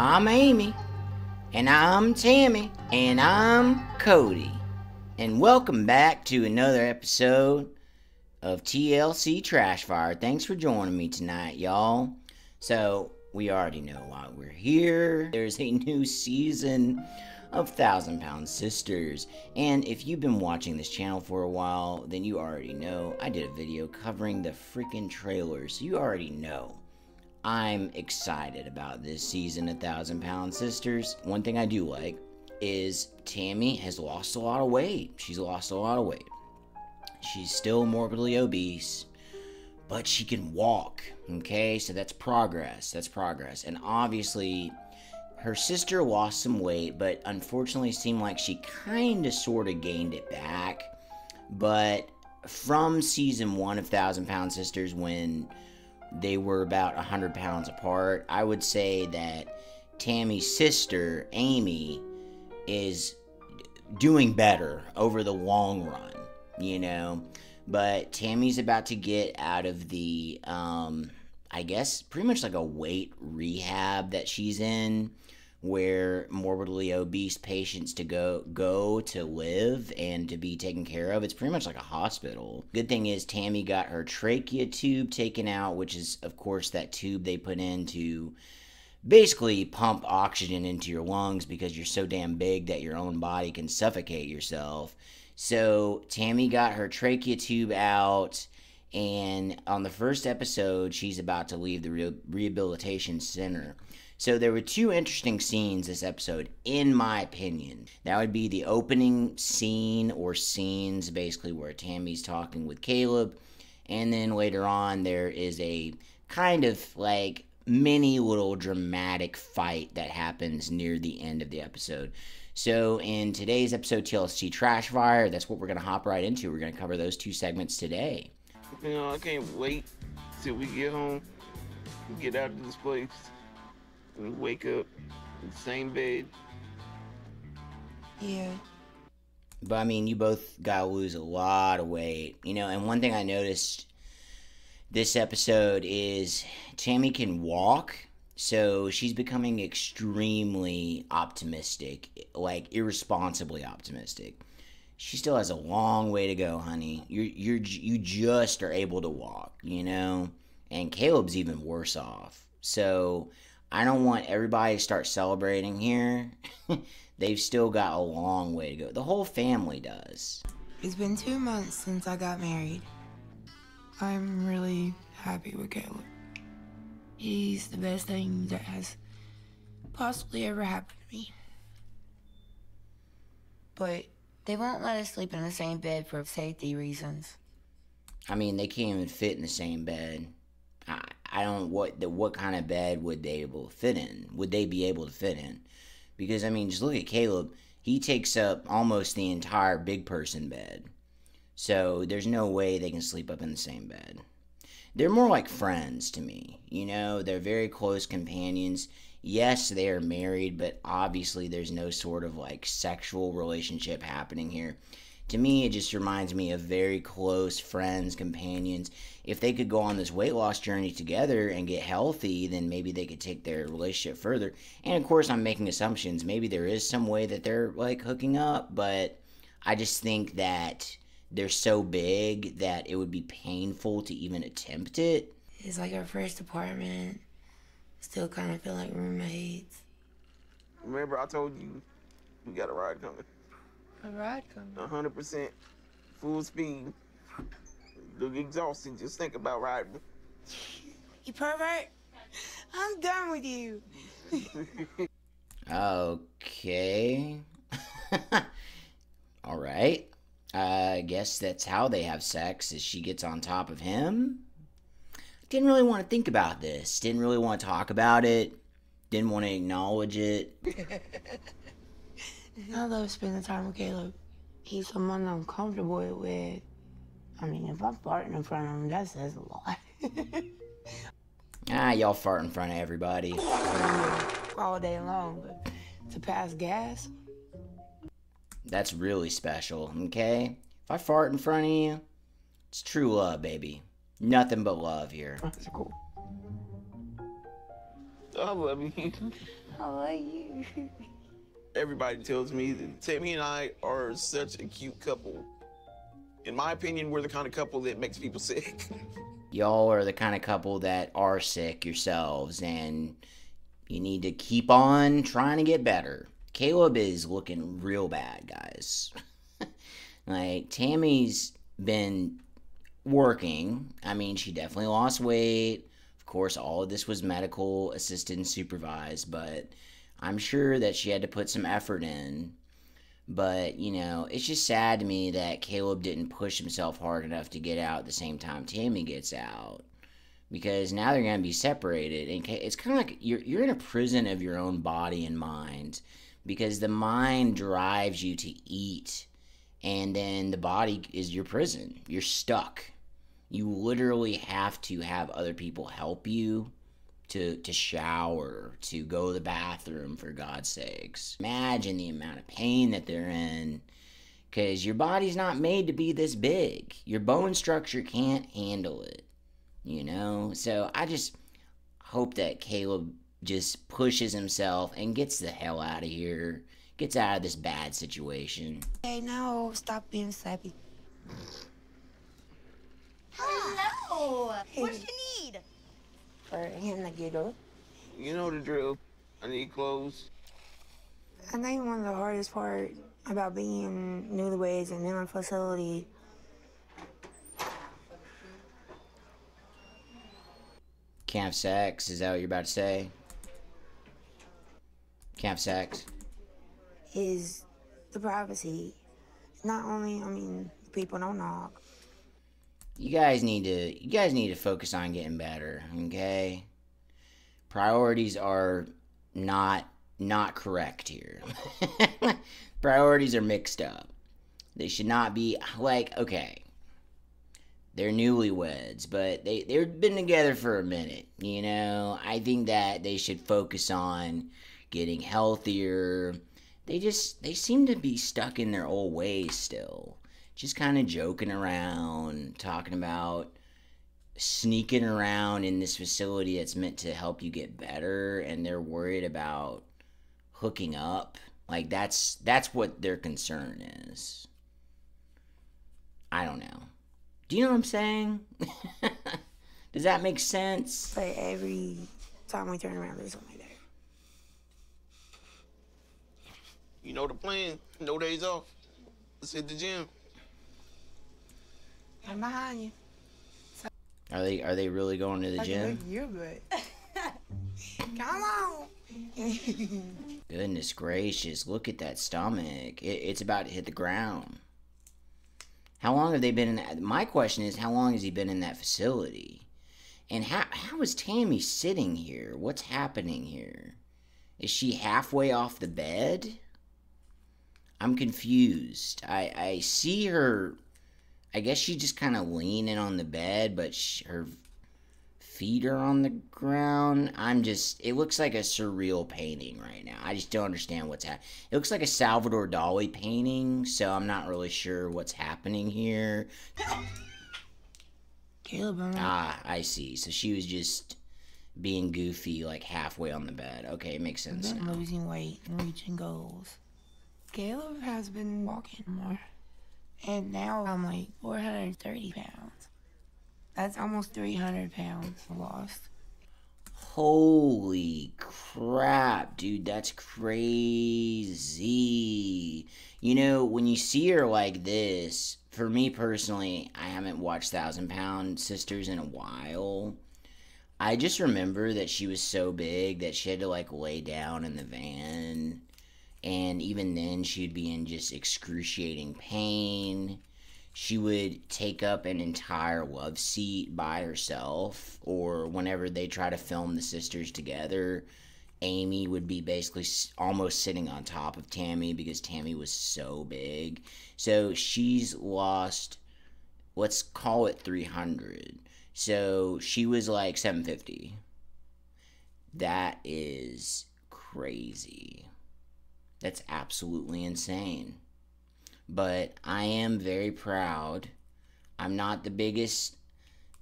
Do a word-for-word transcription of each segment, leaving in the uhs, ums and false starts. I'm Amy, and I'm Tammy, and I'm Cody, and welcome back to another episode of T L C Trashfire. Thanks for joining me tonight, y'all. So, we already know why we're here. There's a new season of Thousand Pound Sisters, and if you've been watching this channel for a while, then you already know I did a video covering the freaking trailer, so you already know I'm excited about this season of Thousand Pound Sisters. One thing I do like is Tammy has lost a lot of weight. She's lost a lot of weight. She's still morbidly obese, but she can walk, okay? So that's progress, that's progress. And obviously, her sister lost some weight, but unfortunately seemed like she kind of sort of gained it back. But from season one of Thousand Pound Sisters, when they were about one hundred pounds apart, I would say that Tammy's sister, Amy, is doing better over the long run, you know? But Tammy's about to get out of the, um, I guess, pretty much like a weight rehab that she's in, where morbidly obese patients to go go to live and to be taken care of. It's pretty much like a hospital. Good thing is Tammy got her trachea tube taken out, which is, of course, that tube they put in to basically pump oxygen into your lungs because you're so damn big that your own body can suffocate yourself. So Tammy got her trachea tube out, and on the first episode, she's about to leave the re rehabilitation center. So there were two interesting scenes this episode, in my opinion. That would be the opening scene or scenes, basically, where Tammy's talking with Caleb. And then later on, there is a kind of, like, mini little dramatic fight that happens near the end of the episode. So in today's episode, T L C Trashfire, that's what we're going to hop right into. We're going to cover those two segments today. You know, I can't wait till we get home and get out of this place. We wake up in the same bed. Yeah. But, I mean, you both gotta lose a lot of weight. You know, and one thing I noticed this episode is Tammy can walk, so she's becoming extremely optimistic. Like, irresponsibly optimistic. She still has a long way to go, honey. You're, you're, you just are able to walk, you know? And Caleb's even worse off. So I don't want everybody to start celebrating here. They've still got a long way to go. The whole family does. It's been two months since I got married. I'm really happy with Caleb. He's the best thing that has possibly ever happened to me. But they won't let us sleep in the same bed for safety reasons. I mean, they can't even fit in the same bed. I, I don't what the what kind of bed would they able to fit in? Would they be able to fit in? Because I mean, just look at Caleb. He takes up almost the entire big person bed. So there's no way they can sleep up in the same bed. They're more like friends to me. You know, they're very close companions. Yes, they are married, but obviously there's no sort of like sexual relationship happening here. To me, it just reminds me of very close friends, companions. If they could go on this weight loss journey together and get healthy, then maybe they could take their relationship further. And of course, I'm making assumptions. Maybe there is some way that they're like hooking up, but I just think that they're so big that it would be painful to even attempt it. It's like our first apartment. Still kind of feel like roommates. Remember, I told you we got a ride coming. A ride coming. one hundred percent full speed. Look exhausted just think about riding. You pervert. I'm done with you. Okay. All right. I uh, guess that's how they have sex, is she gets on top of him. Didn't really want to think about this. Didn't really want to talk about it. Didn't want to acknowledge it. I love spending time with Caleb. He's someone I'm comfortable with. I mean, if I fart in front of him, that says a lot. Ah, y'all fart in front of everybody. All day long, but to pass gas? That's really special, okay? If I fart in front of you, it's true love, baby. Nothing but love here. That's cool. I love you. I love you. Everybody tells me that Tammy and I are such a cute couple. In my opinion, we're the kind of couple that makes people sick. Y'all are the kind of couple that are sick yourselves, and you need to keep on trying to get better. Caleb is looking real bad, guys. Like, Tammy's been working. I mean, she definitely lost weight. Of course, all of this was medical, assisted, and supervised, but I'm sure that she had to put some effort in. But, you know, it's just sad to me that Caleb didn't push himself hard enough to get out at the same time Tammy gets out. Because now they're going to be separated. And it's kind of like you're, you're in a prison of your own body and mind. Because the mind drives you to eat. And then the body is your prison. You're stuck. You literally have to have other people help you. To, to shower, to go to the bathroom, for God's sakes. Imagine the amount of pain that they're in, because your body's not made to be this big. Your bone structure can't handle it, you know? So I just hope that Caleb just pushes himself and gets the hell out of here, gets out of this bad situation. Hey, now stop being sappy. Hello! Hey. What do you need? For him to get up. You know the drill. I need clothes. I think one of the hardest part about being in New Ways and New Facility. Can't have sex, is that what you're about to say? Can't have sex? Is the privacy. Not only, I mean, people don't knock. You guys need to you guys need to focus on getting better, okay? Priorities are not not correct here. Priorities are mixed up. They should not be like, okay. They're newlyweds, but they they've been together for a minute, you know? I think that they should focus on getting healthier. They just they seem to be stuck in their old ways still. Just kind of joking around, talking about sneaking around in this facility that's meant to help you get better, and they're worried about hooking up. Like, that's that's what their concern is. I don't know. Do you know what I'm saying? Does that make sense? But every time we turn around, there's something there. You know the plan. No days off. Let's hit the gym. I'm behind you. So are they are they really going to the gym? You're good. Come on. Goodness gracious, look at that stomach. It, it's about to hit the ground. How long have they been in that? My question is, how long has he been in that facility? And how how is Tammy sitting here? What's happening here? Is she halfway off the bed? I'm confused. I, I see her... I guess she's just kind of leaning on the bed, but she, her feet are on the ground. I'm just... It looks like a surreal painting right now. I just don't understand what's happening. It looks like a Salvador Dali painting, so I'm not really sure what's happening here. Caleb, I'm ah, I see. So she was just being goofy, like, halfway on the bed. Okay, it makes sense now. Losing weight and reaching goals. Caleb has been walking more. And now I'm like four hundred thirty pounds. That's almost three hundred pounds lost. Holy crap, dude. That's crazy. You know, when you see her like this, for me personally, I haven't watched Thousand Pound Sisters in a while. I just remember that she was so big that she had to, like, lay down in the van. And even then, she'd be in just excruciating pain. She would take up an entire love seat by herself, or whenever they try to film the sisters together, Amy would be basically almost sitting on top of Tammy because Tammy was so big. So she's lost, let's call it three hundred. So she was like seven fifty. That is crazy. That's absolutely insane. But I am very proud. I'm not the biggest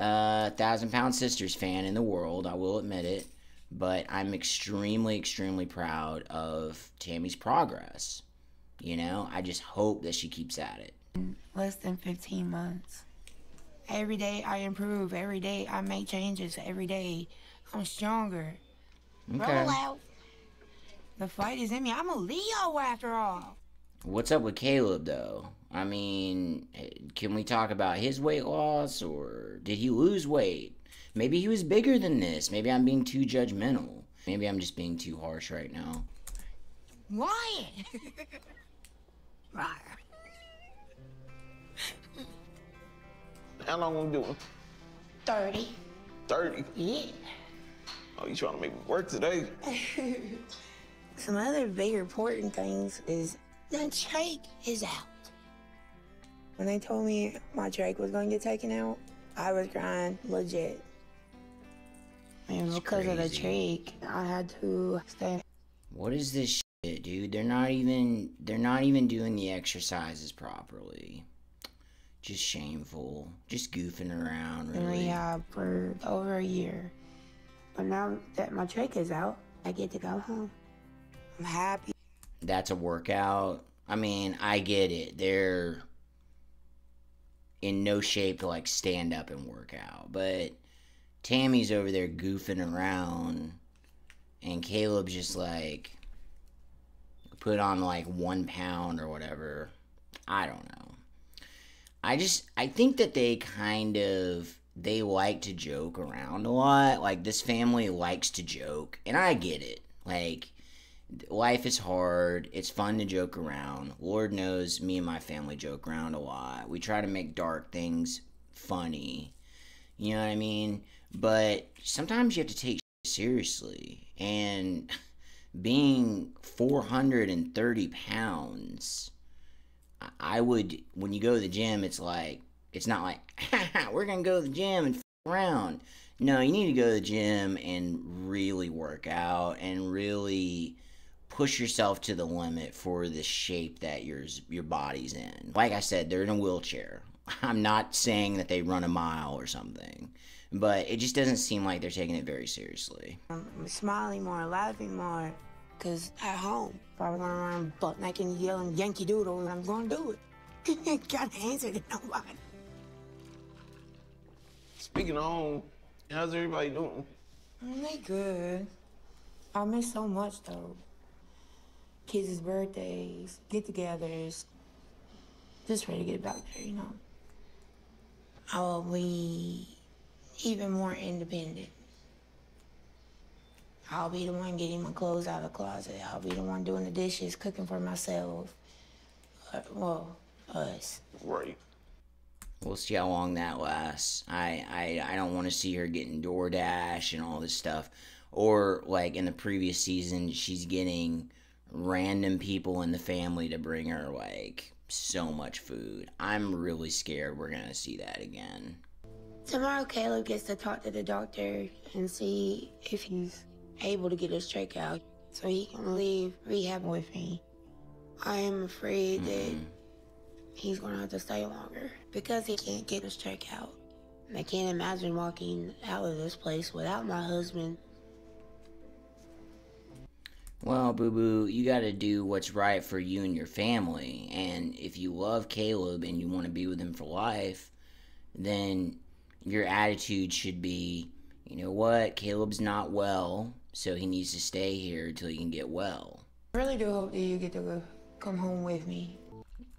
uh, Thousand Pound Sisters fan in the world, I will admit it. But I'm extremely, extremely proud of Tammy's progress. You know, I just hope that she keeps at it. Less than fifteen months. Every day I improve. Every day I make changes. Every day I'm stronger. Okay. Roll out. The fight is in me. I'm a Leo after all. What's up with Caleb, though? I mean, can we talk about his weight loss, or did he lose weight? Maybe he was bigger than this. Maybe I'm being too judgmental. Maybe I'm just being too harsh right now. Why? How long are we doing? thirty. thirty? Yeah. Oh, you trying to make me work today? Some other big important things is that Drake is out. When they told me my Drake was going to get taken out, I was crying legit. Man, because of the Drake, I had to stay. What is this shit, dude? They're not even, they're not even doing the exercises properly. Just shameful. Just goofing around, really. Yeah, for over a year. But now that my trick is out, I get to go home. I'm happy. That's a workout. I mean, I get it. They're in no shape to, like, stand up and work out. But Tammy's over there goofing around. And Caleb's just, like, put on, like, one pound or whatever. I don't know. I just, I think that they kind of, they like to joke around a lot. Like, this family likes to joke, and I get it. Like, life is hard. It's fun to joke around. Lord knows me and my family joke around a lot. We try to make dark things funny. You know what I mean? But sometimes you have to take shit seriously. And being four hundred thirty pounds... I would, when you go to the gym, it's like, it's not like, haha, we're going to go to the gym and f around. No, you need to go to the gym and really work out and really push yourself to the limit for the shape that your, your body's in. Like I said, they're in a wheelchair. I'm not saying that they run a mile or something, but it just doesn't seem like they're taking it very seriously. I'm smiling more, laughing more. Because at home, if I was going around butt naked and yelling Yankee Doodle, I'm going to do it. Got to answer to nobody. Speaking of home, how's everybody doing? They good. I miss so much, though. Kids' birthdays, get-togethers. Just ready to get back there, you know. I will be even more independent. I'll be the one getting my clothes out of the closet. I'll be the one doing the dishes, cooking for myself. Uh, well, us. Right. We'll see how long that lasts. I, I, I don't want to see her getting DoorDash and all this stuff. Or, like, in the previous season, she's getting random people in the family to bring her, like, so much food. I'm really scared we're going to see that again. Tomorrow, Caleb gets to talk to the doctor and see if he's able to get his Drake out so he can leave rehab with me. I am afraid that mm. he's gonna have to stay longer because he can't get his Drake out. I can't imagine walking out of this place without my husband. Well, boo-boo, you gotta do what's right for you and your family, and if you love Caleb and you want to be with him for life, then your attitude should be, you know what, Caleb's not well, so he needs to stay here until he can get well. I really do hope that you get to come home with me.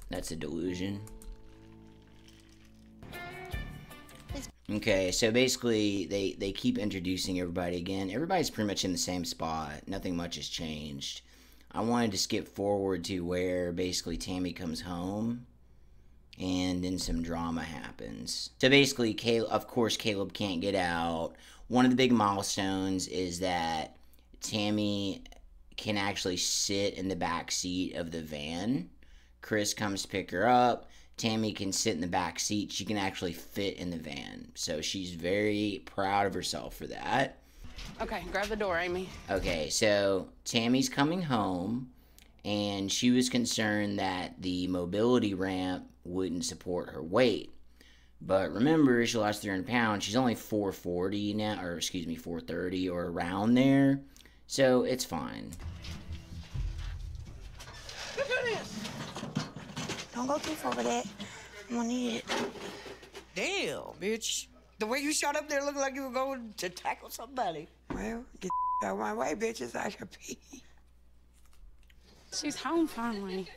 That's a delusion. Okay, so basically, they, they keep introducing everybody again. Everybody's pretty much in the same spot. Nothing much has changed. I wanted to skip forward to where basically Tammy comes home. And then some drama happens. So basically, Caleb, of course, Caleb can't get out. One of the big milestones is that Tammy can actually sit in the back seat of the van. Chris comes to pick her up. Tammy can sit in the back seat. She can actually fit in the van. So she's very proud of herself for that. Okay, grab the door, Amy. Okay, so Tammy's coming home. And she was concerned that the mobility ramp wouldn't support her weight. But remember, she lost three hundred pounds. She's only four forty now, or excuse me, four thirty or around there. So it's fine. Don't go too far with it. I'm gonna need it. Damn, bitch. The way you shot up there looked like you were going to tackle somebody. Well, get out of my way, bitches. I could pee. She's home finally.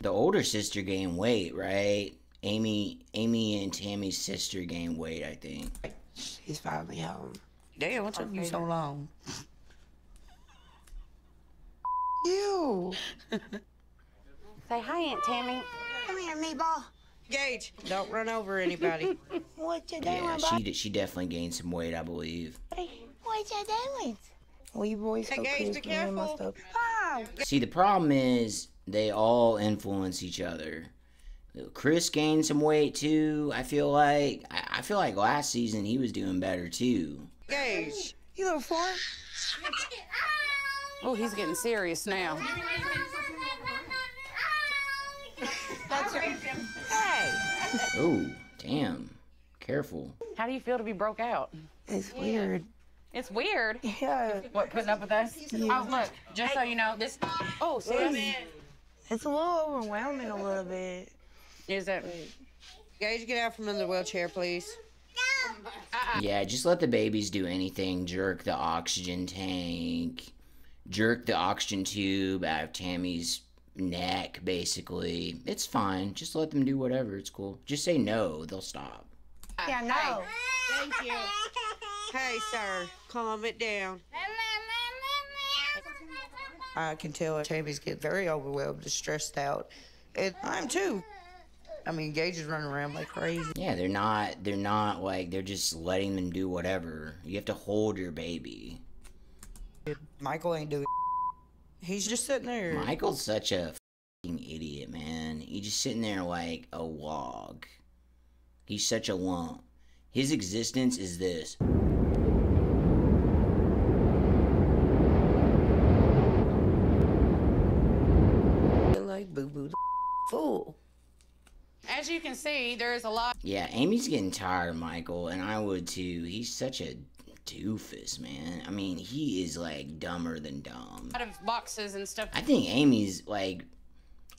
The older sister gained weight, right? Amy, Amy and Tammy's sister gained weight, I think. She's finally home. Damn, what took you so long? You. Say hi, Aunt Tammy. Come here, meatball. Gage, don't run over anybody. What you doing, yeah, she, she definitely gained some weight, I believe. What you doing? We boys so Gage, be careful. Oh. See, the problem is they all influence each other. Chris gained some weight, too, I feel like. I, I feel like last season he was doing better, too. Gage, you little fart. Oh, he's getting serious now. That's right. Hey. Oh, damn. Careful. How do you feel to be broke out? It's weird. It's weird? Yeah. What, putting up with us? Yeah. Oh, look, just hey. So you know, this... Oh, see? Ooh. It's a little overwhelming a little bit. Is that... Gage, get out from under the wheelchair, please. No. Uh-uh. Yeah, just let the babies do anything. Jerk the oxygen tank. Jerk the oxygen tube out of Tammy's neck, basically. It's fine. Just let them do whatever. It's cool. Just say no. They'll stop. Yeah, no. Thank you. Hey, sir. Calm it down. I can tell Tammy's getting very overwhelmed and stressed out. And I'm too. I mean, Gage is running around like crazy. Yeah, they're not, they're not like, they're just letting them do whatever. You have to hold your baby. Michael ain't doing He's just sitting there. Michael's such a f***ing idiot, man. He's just sitting there like a log. He's such a lump. His existence is this. Like boo-boo fool. As you can see, there's a lot. Yeah, Amy's getting tired of Michael, and I would too. He's such a doofus, man. I mean, he is like dumber than dumb. Out of boxes and stuff. I think Amy's like,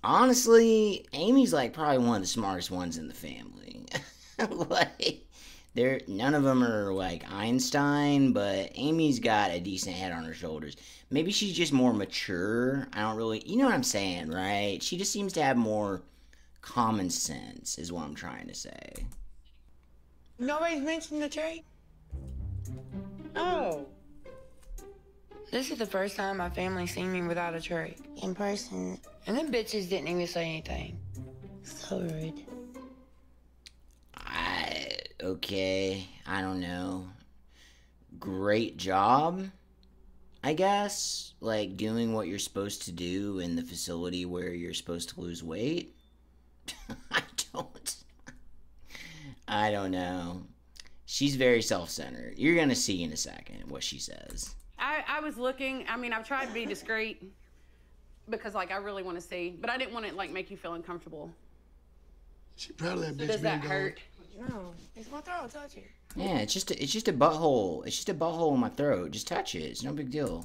honestly, Amy's like probably one of the smartest ones in the family. Like, they're none of them are like Einstein, but Amy's got a decent head on her shoulders. Maybe she's just more mature. I don't really, you know what I'm saying, right? She just seems to have more common sense, is what I'm trying to say. Nobody's mentioned the tree. Oh. This is the first time my family seen me without a tray. In person. And them bitches didn't even say anything. So rude. I... Okay. I don't know. Great job, I guess. Like, doing what you're supposed to do in the facility where you're supposed to lose weight. I don't... I don't know. She's very self-centered. You're going to see in a second what she says. I, I was looking. I mean, I've tried to be discreet because, like, I really want to see. But I didn't want to, like, make you feel uncomfortable. She probably had bitch. Does that hurt? No. It's my throat. Touch it. Yeah, it's just, a, it's just a butthole. It's just a butthole in my throat. Just touch it. It's no big deal.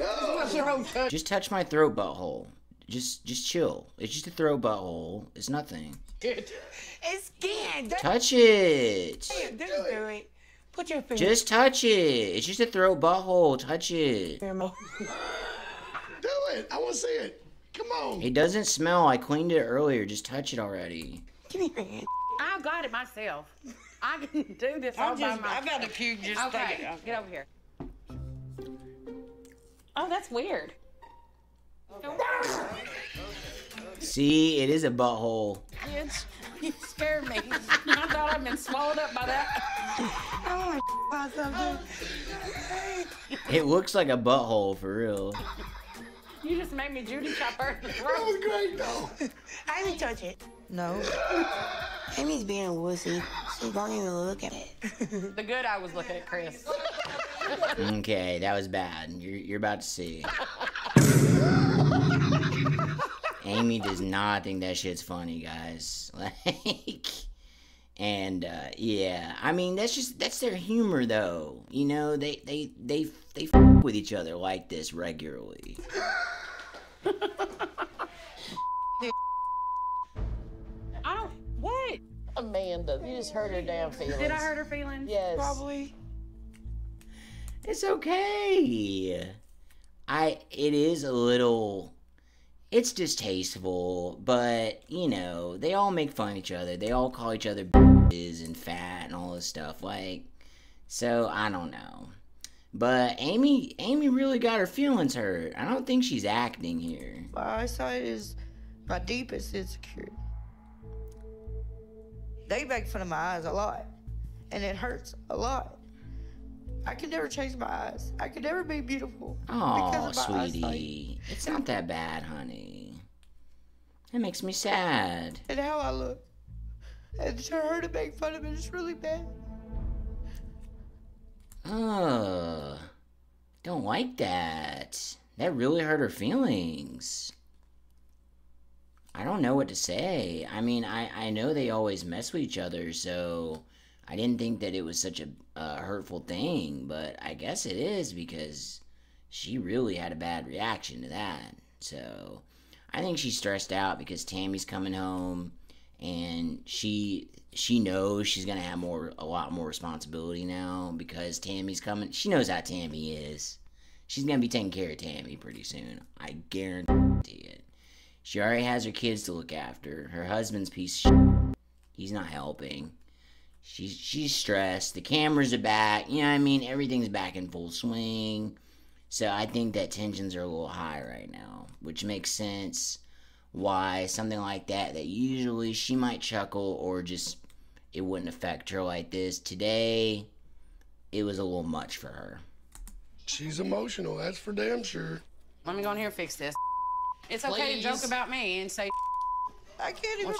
Just touch my throat butthole. Just just chill. It's just a throat butthole. It's nothing. It's skin. Touch it. Don't do it. Put your finger. Just touch it. It's just a throat butthole. Touch it. Do it. I want to see it. Come on. It doesn't smell. I cleaned it earlier. Just touch it already. Give me your hand. I got it myself. I can do this all by myself. I've got a puke. Just okay. It. Okay. Get over here. Oh, that's weird. Okay. See, it is a butthole. Kids, you scared me. I thought I'd been swallowed up by that. I want to something. It looks like a butthole for real. You just made me Judy Chopper. That was great though. I didn't touch it. No. Amy's being a wussy. She don't even look at it. The good I was looking at, Chris. Okay, that was bad. You're you're about to see. Amy does not think that shit's funny, guys. Like, And uh, yeah, I mean, that's just, that's their humor though. You know, they they they they f with each other like this regularly. I don't, what? Amanda, you just hurt her damn feelings. Did I hurt her feelings? Yes. Probably. It's okay. I, it is a little, it's distasteful, but, you know, they all make fun of each other. They all call each other bitches and fat and all this stuff. Like, so, I don't know. But Amy, Amy really got her feelings hurt. I don't think she's acting here. My eyesight is my deepest insecurity. They make fun of my eyes a lot, and it hurts a lot. I can never change my eyes. I can never be beautiful. Oh, sweetie. Eyesight. It's not that bad, honey. That makes me sad. And how I look. And to her to make fun of me is really bad. Oh, don't like that. That really hurt her feelings. I don't know what to say. I mean, I, I know they always mess with each other, so I didn't think that it was such a, a hurtful thing, but I guess it is because she really had a bad reaction to that. So I think she's stressed out because Tammy's coming home, and she she knows she's gonna have more a lot more responsibility now because Tammy's coming. She knows how Tammy is. She's gonna be taking care of Tammy pretty soon. I guarantee it. She already has her kids to look after. Her husband's piece of shit. He's not helping. She's, she's stressed. The cameras are back. You know what I mean? Everything's back in full swing. So I think that tensions are a little high right now, which makes sense why something like that, that usually she might chuckle or just it wouldn't affect her like this. Today, it was a little much for her. She's emotional. That's for damn sure. Let me go in here and fix this. It's okay Please. to joke about me and say I can't even.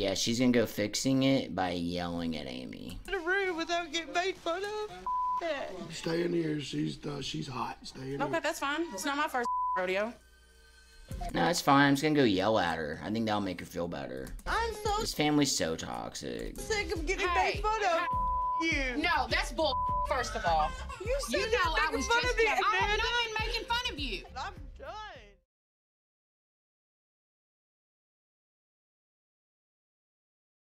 Yeah, she's gonna go fixing it by yelling at Amy. In a room without getting made fun of. Stay in here. She's uh, she's hot. Stay in okay, here. Okay, that's fine. It's not my first rodeo. No, it's fine. I'm just gonna go yell at her. I think that'll make her feel better. I'm so. This family's so toxic. Sick of getting hey, made fun of. You. No, that's bull. First of all, you, you know I was just. Fun of me, Amanda. I have not been making fun of you. I'm done.